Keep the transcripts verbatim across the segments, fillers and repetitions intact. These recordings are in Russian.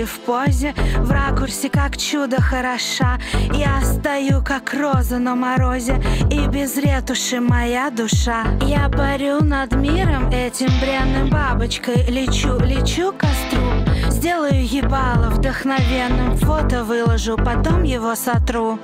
или в позе, в ракурсе как чудо хороша. Я стою как роза на морозе, и без ретуши моя душа. Я парю над миром этим бренным бабочкой, лечу, лечу к костру. Сделаю ебало вдохновенным, фото выложу, потом его сотру.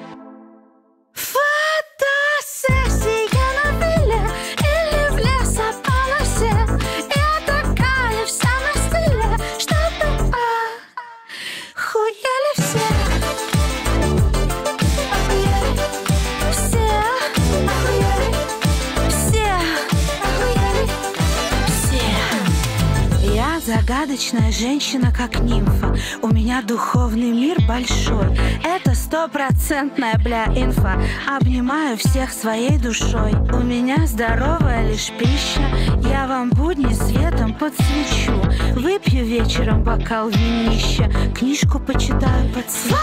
Загадочная женщина, как нимфа. У меня духовный мир большой. Это стопроцентная, бля, инфа. Обнимаю всех своей душой. У меня здоровая лишь пища. Я вам будни светом подсвечу. Выпью вечером бокал винища. Книжку почитаю под свечу.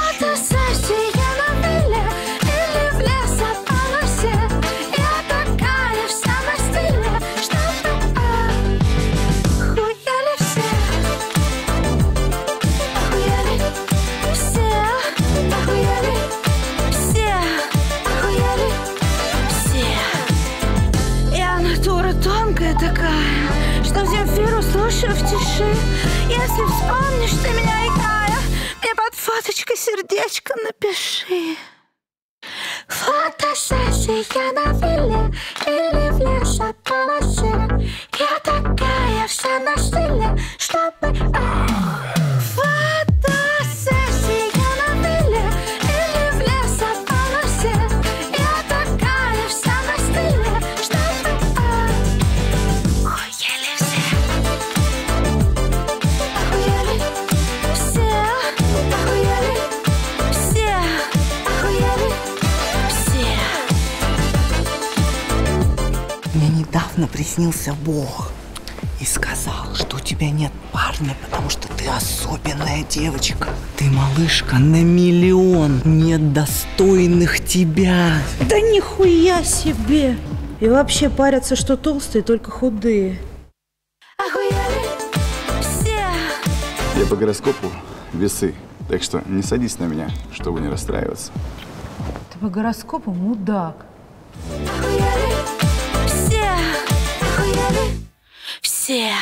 Такая, что в земфиру слушаю в тиши. Если вспомнишь ты меня, Икая, мне под фоточкой сердечко напиши. Фотосессия на вилле или в лесополосе. Я такая вся на стиле, чтобы... Недавно приснился Бог и сказал, что у тебя нет парня, потому что ты особенная девочка. Ты, малышка, на миллион нет достойных тебя. Да нихуя себе! И вообще парятся, что толстые, только худые. Я по гороскопу весы, так что не садись на меня, чтобы не расстраиваться. Ты по гороскопу мудак. Все.